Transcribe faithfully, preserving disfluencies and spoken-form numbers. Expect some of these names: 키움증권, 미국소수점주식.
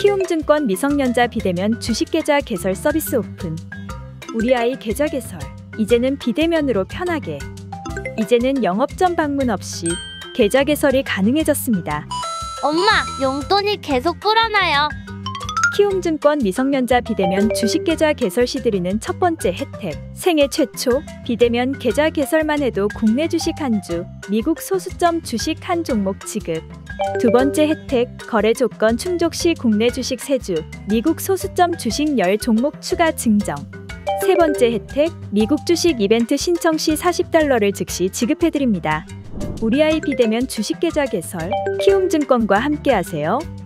키움증권 미성년자 비대면 주식계좌 개설 서비스 오픈. 우리아이 계좌 개설, 이제는 비대면으로 편하게. 이제는 영업점 방문 없이 계좌 개설이 가능해졌습니다. 엄마, 용돈이 계속 불어나요. 키움증권 미성년자 비대면 주식계좌 개설 시 드리는 첫 번째 혜택, 생애 최초 비대면 계좌 개설만 해도 국내 주식 한 주, 미국 소수점 주식 한 종목 지급. 두 번째 혜택, 거래 조건 충족 시 국내 주식 세 주, 미국 소수점 주식 십 종목 추가 증정. 세 번째 혜택, 미국 주식 이벤트 신청 시 사십 달러를 즉시 지급해드립니다. 우리아이 비대면 주식계좌 개설, 키움증권과 함께하세요.